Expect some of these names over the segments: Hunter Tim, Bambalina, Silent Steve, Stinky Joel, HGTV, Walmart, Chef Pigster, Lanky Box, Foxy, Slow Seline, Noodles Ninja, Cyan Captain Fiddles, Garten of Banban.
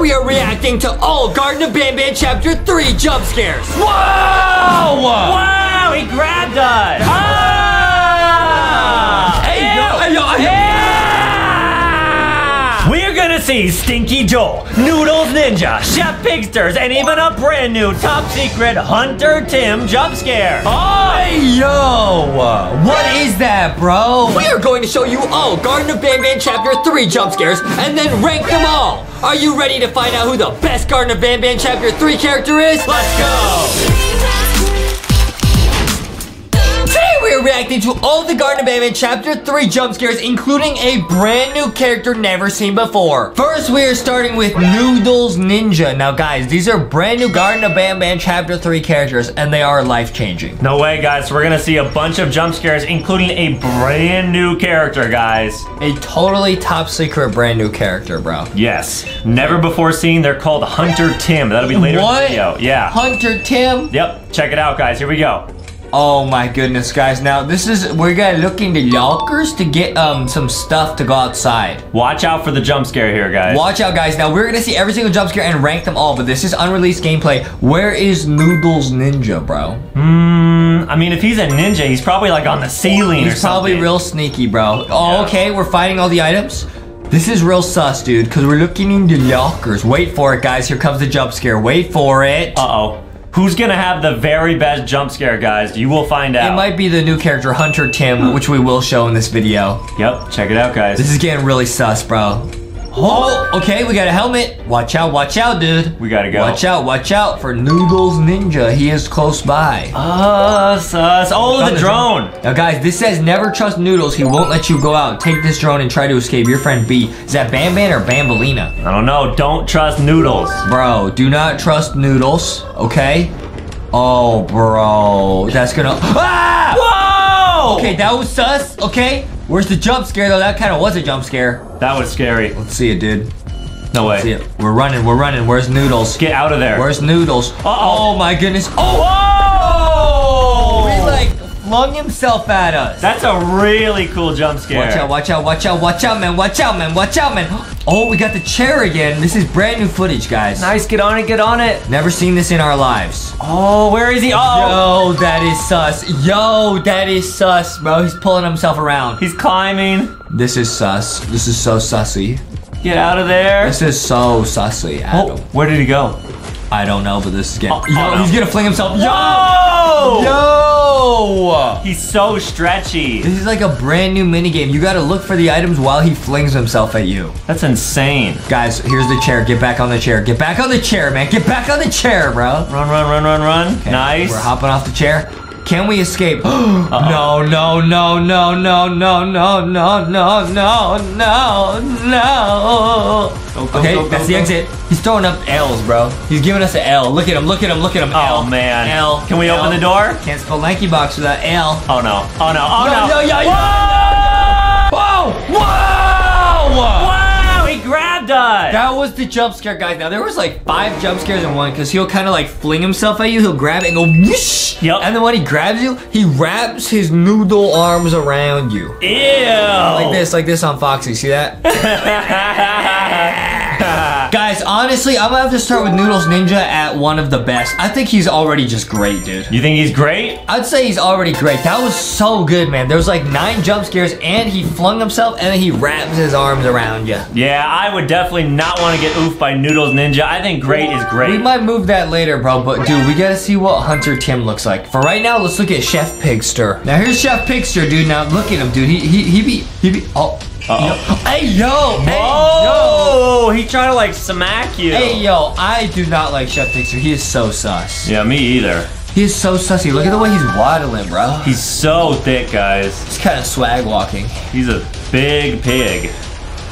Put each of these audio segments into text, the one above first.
we are reacting to all Garten of Banban Chapter 3 jump scares. Whoa! Wow, he grabbed us! Ah! Hey, yo, yeah! We're gonna see Stinky Joel, Noodles Ninja, Chef Pigsters, and even a brand new top secret Hunter Tim jump scare. Oh! Hey, yo! What is that, bro? We are going to show you all Garten of Banban Chapter 3 jump scares and then rank them all. Are you ready to find out who the best Garten of Banban Chapter 3 character is? Let's go! Today we are reacting to all the Garten of Banban Chapter 3 jump scares, including a brand new character never seen before. First, we are starting with Noodles Ninja. Now guys, these are brand new Garten of Banban Chapter 3 characters, and they are life-changing. No way, guys. We're gonna see a bunch of jump scares, including a brand new character, guys. A totally top secret brand new character, bro. Yes. Never before seen. They're called Hunter Tim. That'll be later in the video. Yeah. Hunter Tim? Yep. Check it out, guys. Here we go. Oh my goodness, guys. Now, this is, we're gonna look into lockers to get some stuff to go outside. Watch out for the jump scare here, guys. Watch out, guys. Now, we're gonna see every single jump scare and rank them all, but this is unreleased gameplay. Where is Noodles Ninja, bro? I mean, if he's a ninja, he's probably like on the ceiling or something. He's probably real sneaky, bro. Oh, okay, we're finding all the items. This is real sus, dude, because we're looking into lockers. Wait for it, guys. Here comes the jump scare. Wait for it. Uh-oh. Who's gonna have the very best jump scare, guys? You will find out. It might be the new character, Hunter Tim, which we will show in this video. Yep, check it out, guys. This is getting really sus, bro. Oh, okay, we got a helmet. Watch out, dude. We gotta go. Watch out for Noodles Ninja. He is close by. Sus. Oh, the drone. Now, guys, this says never trust Noodles. He won't let you go out. Take this drone and try to escape your friend B. Is that Banban or Bambalina? I don't know. Don't trust Noodles. Bro, do not trust Noodles, okay? Oh, bro. That's gonna... Ah! Whoa! Okay, that was sus, okay? Where's the jump scare, though? That kind of was a jump scare. That was scary. Let's see it, dude. No way. Let's see it. We're running, we're running. Where's Noodles? Get out of there. Where's Noodles? Uh-oh. Oh, my goodness. Oh! Whoa! He, like, flung himself at us. That's a really cool jump scare. Watch out, watch out, watch out, watch out, man. Watch out, man. Watch out, man. Oh, we got the chair again. This is brand new footage, guys. Nice. Get on it, get on it. Never seen this in our lives. Oh, where is he? Oh. Yo, that is sus. Yo, that is sus, bro. He's pulling himself around. He's climbing. This is sus. This is so sussy. Get out of there. This is so sussy, Adam. Oh, where did he go? I don't know, but this is getting... Yo, he's gonna fling himself. Yo! Yo! He's so stretchy. This is like a brand new minigame. You gotta look for the items while he flings himself at you. That's insane. Guys, here's the chair. Get back on the chair. Get back on the chair, man. Get back on the chair, bro. Run, run, run, run, run. Okay, nice. We're hopping off the chair. Can we escape? No, no, no, no, no, no, no, no, no, no, no, no. Okay, that's the exit. He's throwing up L's, bro. He's giving us an L. Look at him, look at him, look at him. Oh, man. L. Can we open the door? Can't spell Lanky Box without L. Oh, no. Oh, no. Oh, no. Whoa! Whoa! Whoa! Grabbed us. That was the jump scare, guys. Now, there was like 5 jump scares in one, because he'll kind of like fling himself at you. He'll grab it and go whoosh. Yep. And then when he grabs you, he wraps his noodle arms around you. Ew. Like this on Foxy. See that? Guys, honestly, I'm gonna have to start with Noodles Ninja at one of the best. I think he's already just great, dude. You think he's great? I'd say he's already great. That was so good, man. There was like 9 jump scares, and he flung himself, and then he wraps his arms around you. Yeah, I would definitely not want to get oofed by Noodles Ninja. I think great is great. We might move that later, bro, but dude, we gotta see what Hunter Tim looks like. For right now, let's look at Chef Pigster. Now, here's Chef Pigster, dude. Now, look at him, dude. He be, oh. Uh-oh. Hey, yo! Hey, yo! He tried to, like, smack you. Hey, yo, I do not like Chef Pigster. He is so sus. Yeah, me either. He is so sussy. Look at the way he's waddling, bro. He's so thick, guys. He's kind of swag walking. He's a big pig.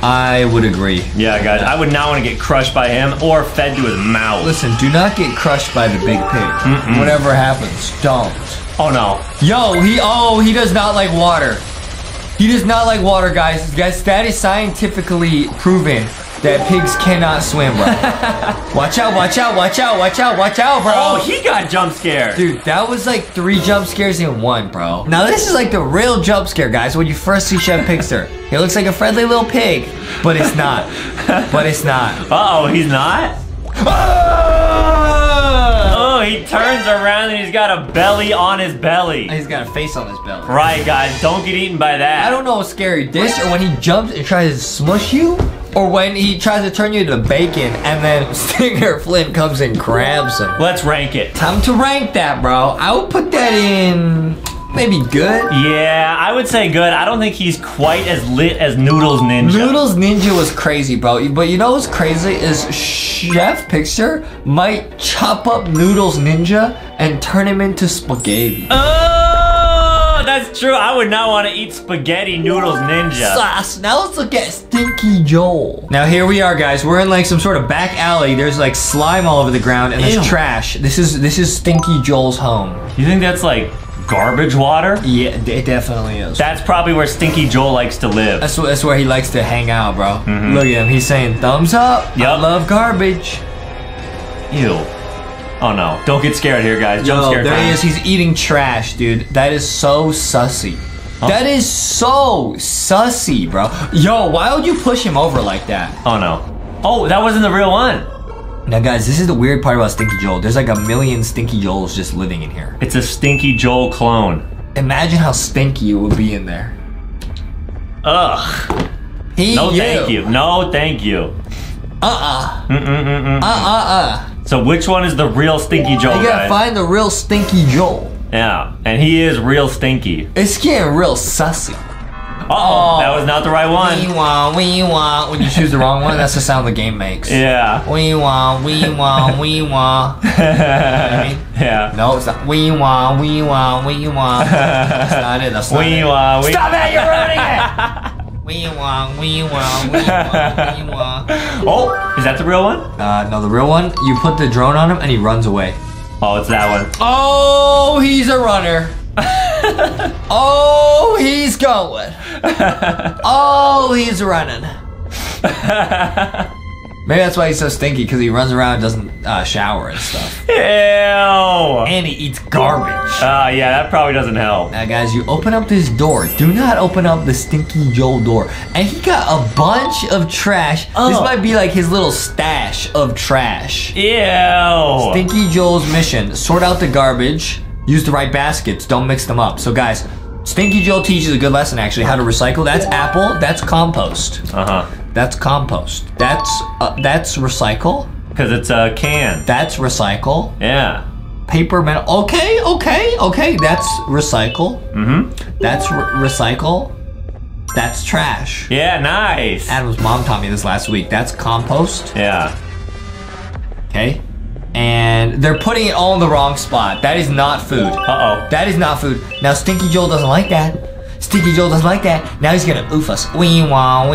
I would agree. Yeah, guys, I would not want to get crushed by him or fed to his mouth. Listen, do not get crushed by the big pig. Mm-mm. Whatever happens, don't. Oh, no. Yo, he does not like water. He does not like water, guys. That is scientifically proven. that pigs cannot swim, bro. Watch out, watch out, watch out, watch out, watch out, bro. Oh, he got jump scared. Dude, that was like 3 jump scares in 1, bro. Now, this is like the real jump scare, guys, when you first see Chef Pigster. He looks like a friendly little pig, but it's not. But it's not. Uh-oh, he's not? Oh, he turns around and he's got a belly on his belly. He's got a face on his belly. Right, guys, don't get eaten by that. I don't know, scary dish, or when he jumps and tries to smush you, or when he tries to turn you into bacon and then Stinger Flint comes and grabs him. Let's rank it. Time to rank that, bro. I would put that in maybe good. Yeah, I would say good. I don't think he's quite as lit as Noodles Ninja. Noodles Ninja was crazy, bro. But you know what's crazy is Chef Pigster might chop up Noodles Ninja and turn him into spaghetti. That's true. I would not want to eat spaghetti Noodles Ninja. Sauce. Now let's look at Stinky Joel. Now here we are, guys. We're in like some sort of back alley. There's like slime all over the ground and there's trash. This is Stinky Joel's home. You think that's like garbage water? Yeah, it definitely is. That's probably where Stinky Joel likes to live. That's where he likes to hang out, bro. Mm-hmm. Look at him. He's saying thumbs up. Yep. I love garbage. Ew. Oh no, don't get scared here, guys. Jump scare time. There he is, he's eating trash, dude. That is so sussy. Oh. That is so sussy, bro. Yo, why would you push him over like that? Oh no. Oh, that wasn't the real one. Now guys, this is the weird part about Stinky Joel. There's like a million Stinky Joels just living in here. It's a Stinky Joel clone. Imagine how stinky it would be in there. Ugh. No thank you. No thank you. So which one is the real Stinky Joel, guys? You gotta find the real Stinky Joel. Yeah, and he is real stinky. It's getting real sussy. Uh-oh, that was not the right one. We want, when you choose the wrong one, that's the sound the game makes. Yeah. We want, You know what I mean? Yeah. No, it's not. We want. That's not it, that's not it. Stop it, you're ruining it! We want. Oh, is that the real one? No, the real one, you put the drone on him and he runs away. Oh, it's that one. Oh, he's a runner. Oh, he's going. Oh, he's running. Maybe that's why he's so stinky, because he runs around and doesn't shower and stuff. Ew. And he eats garbage. Yeah, that probably doesn't help. Now, guys, you open up this door. Do not open up the Stinky Joel door. And he got a bunch of trash. Oh. This might be like his little stash of trash. Ew. Stinky Joel's mission, sort out the garbage, use the right baskets, don't mix them up. So, guys, Stinky Joel teaches a good lesson, actually, how to recycle. That's apple, that's compost. Uh-huh. That's compost. That's recycle. Cause it's a can. That's recycle. Yeah. Paper, metal. Okay, okay, okay. That's recycle. Mm-hmm. That's recycle. That's trash. Yeah, nice. Adam's mom taught me this last week. That's compost. Yeah. Okay. And they're putting it all in the wrong spot. That is not food. Uh-oh. That is not food. Now Stinky Joel doesn't like that. Stinky Joel doesn't like that. Now he's gonna oof us. We want.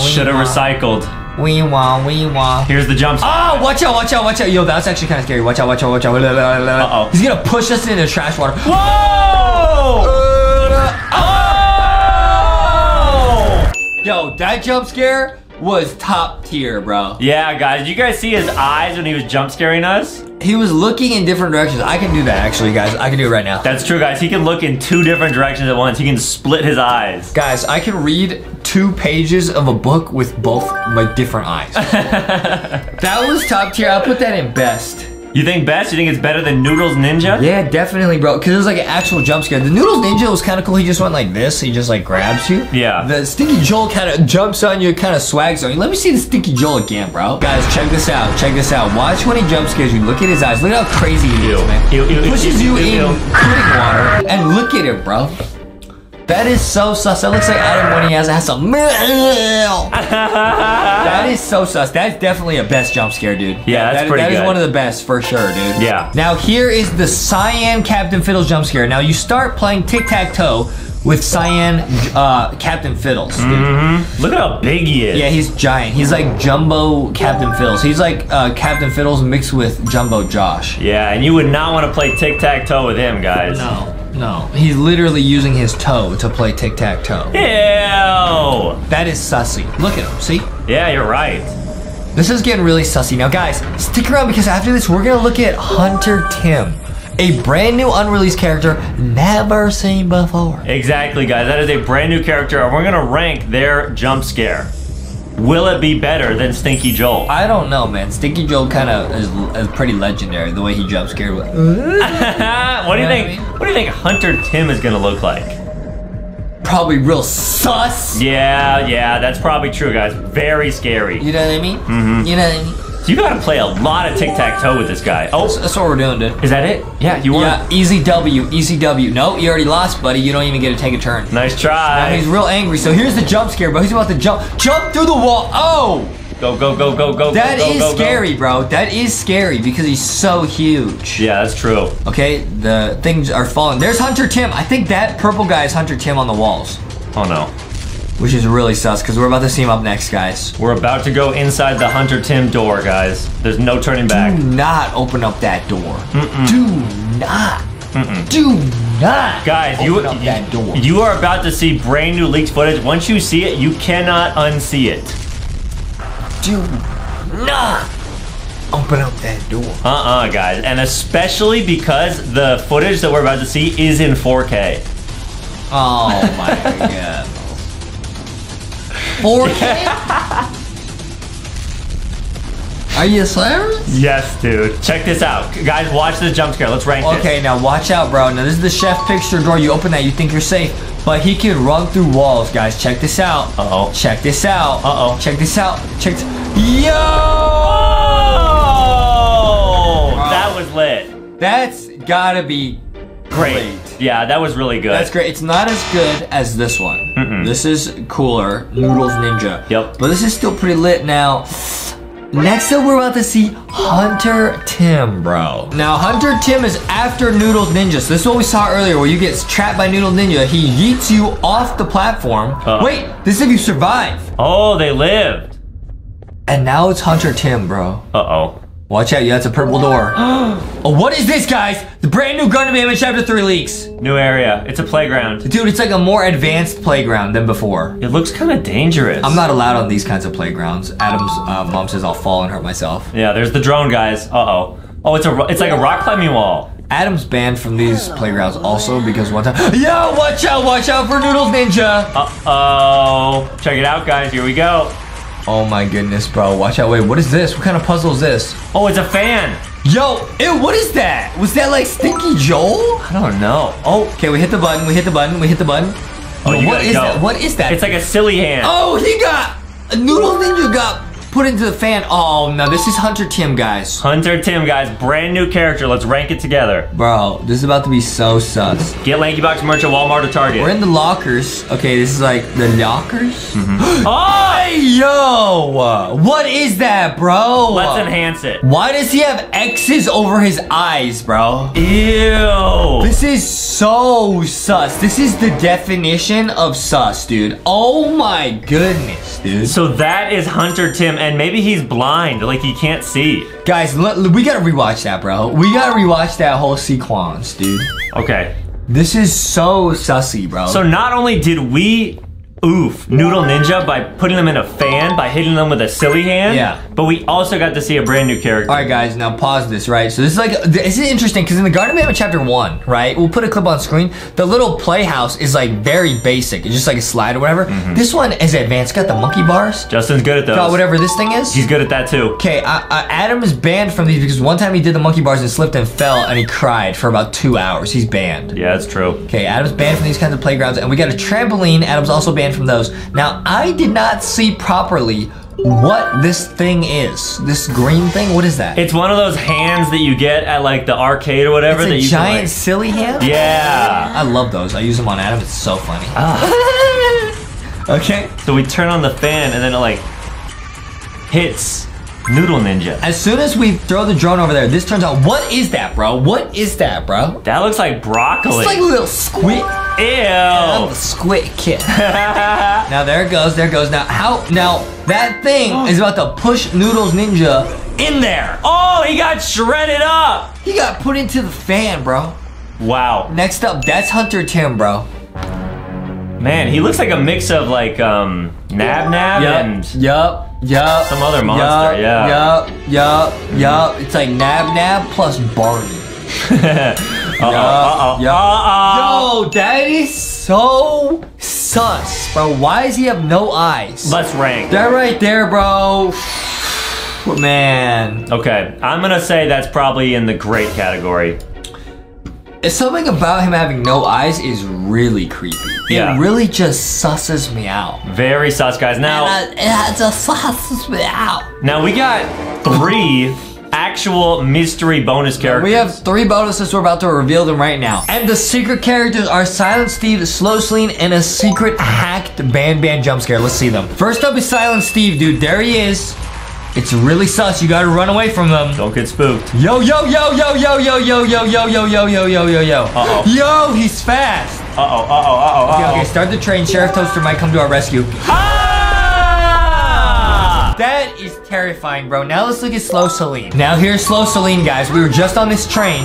Should've recycled. We want. Here's the jump scare. Oh, watch out, watch out, watch out. Yo, that's actually kind of scary. Watch out, watch out, watch out. Uh-oh. He's gonna push us into trash water. Whoa! Oh! Yo, that jump scare was top tier, bro. Yeah, guys, did you guys see his eyes when he was jump scaring us? He was looking in different directions. I can do that, actually, guys. I can do it right now. That's true, guys. He can look in 2 different directions at once. He can split his eyes. Guys, I can read 2 pages of a book with both my different eyes. That was top tier. I'll put that in best. You think best? You think it's better than Noodles Ninja? Yeah, definitely, bro. Because it was like an actual jump scare. The Noodles Ninja was kind of cool. He just went like this. He just like grabs you. Yeah. The Stinky Joel kind of jumps on you, kind of swags on you. Let me see the Stinky Joel again, bro. Guys, check this out. Check this out. Watch when he jump scares you. Look at his eyes. Look at how crazy he is, man. He pushes you in cooling water. And look at it, bro. That is so sus. That looks like Adam when he has a meal. That is so sus. That's definitely a best jump scare, dude. Yeah, that's pretty good. That is one of the best for sure, dude. Yeah. Now here is the Cyan Captain Fiddles jump scare. Now you start playing tic-tac-toe with Cyan Captain Fiddles, dude. Mm-hmm. Look at how big he is. Yeah, he's giant. He's like Jumbo Captain Fiddles. He's like Captain Fiddles mixed with Jumbo Josh. Yeah, and you would not want to play tic-tac-toe with him, guys. No. No, he's literally using his toe to play tic-tac-toe. Ew! That is sussy. Look at him, see? Yeah, you're right. This is getting really sussy. Now, guys, stick around because after this, we're going to look at Hunter Tim, a brand new unreleased character never seen before. Exactly, guys. That is a brand new character, and we're going to rank their jump scare. Will it be better than Stinky Joel? I don't know, man. Stinky Joel kind of is pretty legendary, the way he jump scared with. What do you think? What do you think Hunter Tim is going to look like? Probably real sus. Yeah, that's probably true, guys. Very scary. You know what I mean? Mm-hmm. You know what I mean? So you gotta play a lot of tic-tac-toe with this guy. Oh, that's what we're doing, dude. Is that it? Yeah, you want? Yeah, easy W, easy W. No, you already lost, buddy. You don't even get to take a turn. Nice try. Now he's real angry. So here's the jump scare, bro. He's about to jump through the wall. Oh! Go, go, go. That is scary, bro. That is scary because he's so huge. Yeah, that's true. Okay, the things are falling. There's Hunter Tim. I think that purple guy is Hunter Tim on the walls. Oh, no. Which is really sus because we're about to see him up next, guys. We're about to go inside the Hunter Tim door, guys. There's no turning back. Do not open up that door. Mm-mm. Do not. Mm-mm. Do not, guys. You are about to see brand new leaked footage. Once you see it, you cannot unsee it. Do not open up that door. Guys. And especially because the footage that we're about to see is in 4K. Oh, my God. 4K? Are you serious? Yes, dude. Check this out. Guys, watch this jump scare. Let's rank this. Okay, now watch out, bro. Now, this is the Chef Pigster door. You open that, you think you're safe. But he can run through walls, guys. Check this out. Uh-oh. Check this out. Uh-oh. Check this out. Check this. Yo! Oh! That was lit. That's gotta be great. Yeah, that was really good. That's great. It's not as good as this one. Mm-mm. This is cooler. Noodles Ninja. Yep. But this is still pretty lit now. Next up, we're about to see Hunter Tim, bro. Now, Hunter Tim is after Noodles Ninja. So this is what we saw earlier, where you get trapped by Noodles Ninja. He yeets you off the platform. Wait, this is if you survive. Oh, they lived. And now it's Hunter Tim, bro. Uh-oh. Watch out, yeah, that's a purple door. Oh, what is this, guys? The brand new Garten of Banban Chapter 3 leaks. New area. It's a playground. Dude, it's like a more advanced playground than before. It looks kind of dangerous. I'm not allowed on these kinds of playgrounds. Adam's mom says I'll fall and hurt myself. Yeah, there's the drone, guys. Uh-oh. Oh, it's like a rock climbing wall. Adam's banned from these playgrounds also because one time... Yo, watch out for Noodles Ninja. Uh-oh. Check it out, guys. Here we go. Oh my goodness, bro. Watch out. Wait, what is this? What kind of puzzle is this? Oh, it's a fan. Yo, ew, what is that? Was that like Stinky Joel? I don't know. Oh, okay, we hit the button. Oh, yo, what is that? What is that? It's like a silly hand. Oh, he got... Noodle Ninja got put into the fan. Oh, no, this is Hunter Tim, guys. Hunter Tim, guys. Brand new character. Let's rank it together. Bro, this is about to be so sus. Get Lanky Box merch at Walmart or Target. We're in the lockers. Okay, this is like the lockers. Mm-hmm. Oh! Yo, what is that, bro? Let's enhance it. Why does he have X's over his eyes, bro? Ew. This is so sus. This is the definition of sus, dude. Oh my goodness, dude. So that is Hunter Tim, and maybe he's blind, like he can't see. Guys, we gotta rewatch that, bro. We gotta rewatch that whole sequence, dude. Okay. This is so sussy, bro. So not only did we... Oof, Noodle Ninja by putting them in a fan, by hitting them with a silly hand. Yeah. But we also got to see a brand new character. All right, guys, now pause this, right? So this is like, this is interesting because in the Garten of Banban Chapter 1, right? We'll put a clip on screen. The little playhouse is like very basic. It's just like a slide or whatever. Mm-hmm. This one is advanced. Got the monkey bars. Justin's good at those. Got whatever this thing is. He's good at that too. Okay, Adam is banned from these because one time he did the monkey bars and slipped and fell and he cried for about 2 hours. He's banned. Yeah, that's true. Okay, Adam's banned from these kinds of playgrounds and we got a trampoline. Adam's also banned from those. Now, I did not see properly what this thing is. This green thing, what is that? It's one of those hands that you get at like the arcade or whatever. It's a giant can, like... silly hand? Yeah. I love those. I use them on Adam. It's so funny. Ah. Okay. So we turn on the fan and then it like hits Noodle Ninja. As soon as we throw the drone over there, this turns out, what is that, bro? What is that, bro? That looks like broccoli. It's like a little squid. Ew. Yeah, I'm a squid kid. Now there it goes, Now that thing is about to push Noodles Ninja in there. Oh, he got shredded up. He got put into the fan, bro. Wow. Next up, that's Hunter Tim, bro. Man, he looks like a mix of like Nab Nab and Yup. Some other monster, yup, yeah. Yup, yup, yup. It's like Nab plus Barney. Yo, that is so sus, bro. Why does he have no eyes? Let's rank. That right there, bro. Man. Okay, I'm gonna say that's probably in the great category. It's something about him having no eyes is really creepy. Yeah. It really just susses me out. Very sus, guys. Now, it just susses me out. Now, we got three actual mystery bonus characters. We have three bonuses. We're about to reveal them right now. And the secret characters are Silent Steve, Slow Seline, and a secret hacked Banban jump scare. Let's see them. First up is Silent Steve, dude. There he is. It's really sus. You gotta run away from them. Don't get spooked. Yo, yo, yo, yo, yo, yo, yo, yo, yo, yo, yo, yo, yo, yo, yo. Uh-oh. Yo, he's fast. Uh-oh, uh-oh, uh-oh, uh-oh. Okay, okay, start the train. Sheriff Toaster might come to our rescue. Ah! That is terrifying, bro. Now let's look at Slow Seline. Now here's Slow Seline, guys. We were just on this train.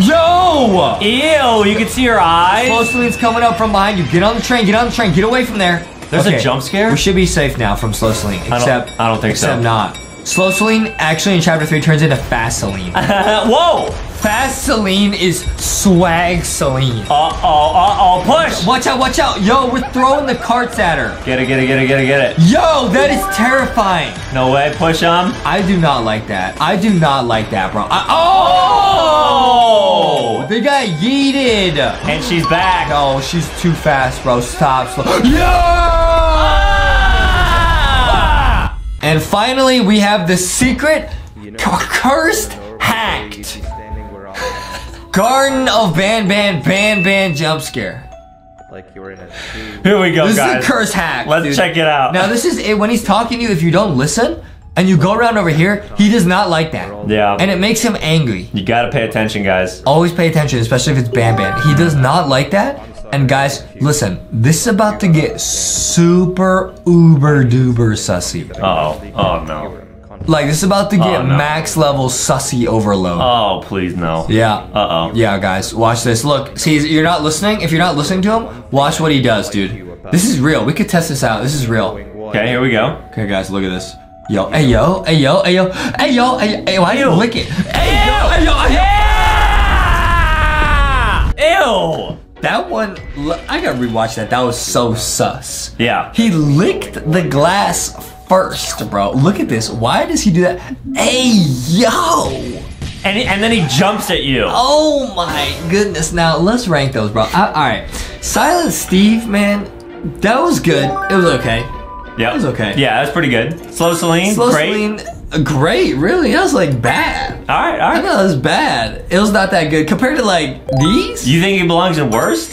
Yo! Ew, you can see her eyes. Slow Seline's coming up from behind you. Get on the train, get on the train. Get away from there. There's a jump scare? We should be safe now from Slow Seline. Except I don't think so. Except not. Slow Seline actually in chapter 3 turns into Fast Seline. Whoa! Fast Seline is Swag Seline. Uh-oh, push! Watch out, watch out! Yo, we're throwing the carts at her. Get it, get it, get it, get it, get it. Yo, that is terrifying. No way, push him. I do not like that. I do not like that, bro. Oh! They got yeeted. And she's back. No, she's too fast, bro. Stop. Slow. Yo! Ah! And finally, we have the secret, cursed, hacked Garten of Banban jump scare. Like you were in a tree. Here we go, guys. This is a curse hack. Let's check it out. Now, this is it. When he's talking to you, if you don't listen and you go around over here, he does not like that. Yeah. And it makes him angry. You gotta pay attention, guys. Always pay attention, especially if it's Banban. He does not like that. And guys, listen, this is about to get super uber duper sussy. Uh-oh. Oh, no. Like, this is about to get max level sussy overload. Oh, please, no. Yeah. Uh-oh. Yeah, guys, watch this. Look, see, you're not listening. If you're not listening to him, watch what he does, dude. This is real. We could test this out. This is real. Okay, here we go. Okay, guys, look at this. Yo, hey, yo, hey, yo, hey, yo, hey, yo, hey, why do you lick it? Hey, yo, hey, yo, hey, yo. Ew. That one, I gotta rewatch that. That was so sus. Yeah. He licked the glass first, bro. Look at this. Why does he do that? Hey, yo! And then he jumps at you. Oh my goodness. Now, let's rank those, bro. Alright. Silent Steve, man, that was good. It was okay. Yeah. It was okay. Yeah, that's pretty good. Slow Seline, great. Great, really? That was like bad. Alright, alright. I know, it was bad. It was not that good. Compared to like these? You think it belongs in worst?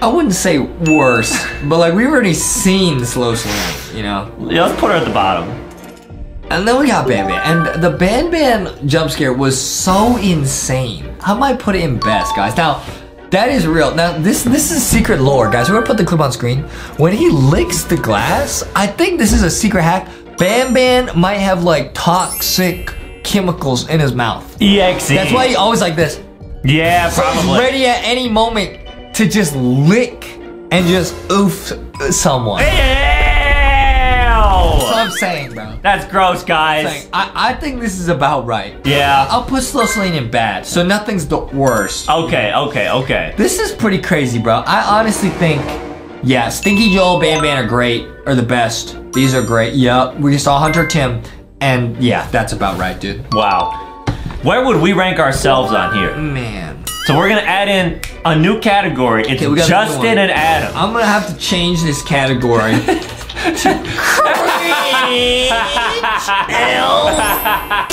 I wouldn't say worse, but like we've already seen Slow Seline, you know? Yeah, let's put her at the bottom. And then we got Banban. And the Banban jump scare was so insane. I might put it in best, guys. Now, that is real. Now, this is secret lore, guys. We're gonna put the clip on screen. When he licks the glass, I think this is a secret hack. Banban might have like toxic chemicals in his mouth. EXE. That's why he always like this. Yeah, probably. So he's ready at any moment to just lick and just oof someone. Ew! That's what I'm saying, bro. That's gross, guys. I think this is about right. Yeah. I'll put Slow Seline in bad, so nothing's the worst. Okay, okay, okay. This is pretty crazy, bro. I honestly think, yeah, Stinky Joel, Banban are great, are the best. These are great. Yup, we saw Hunter Tim, and yeah, that's about right, dude. Wow. Where would we rank ourselves on here? Man. So we're gonna add in a new category. It's okay, Justin and Adam. I'm gonna have to change this category to cringe.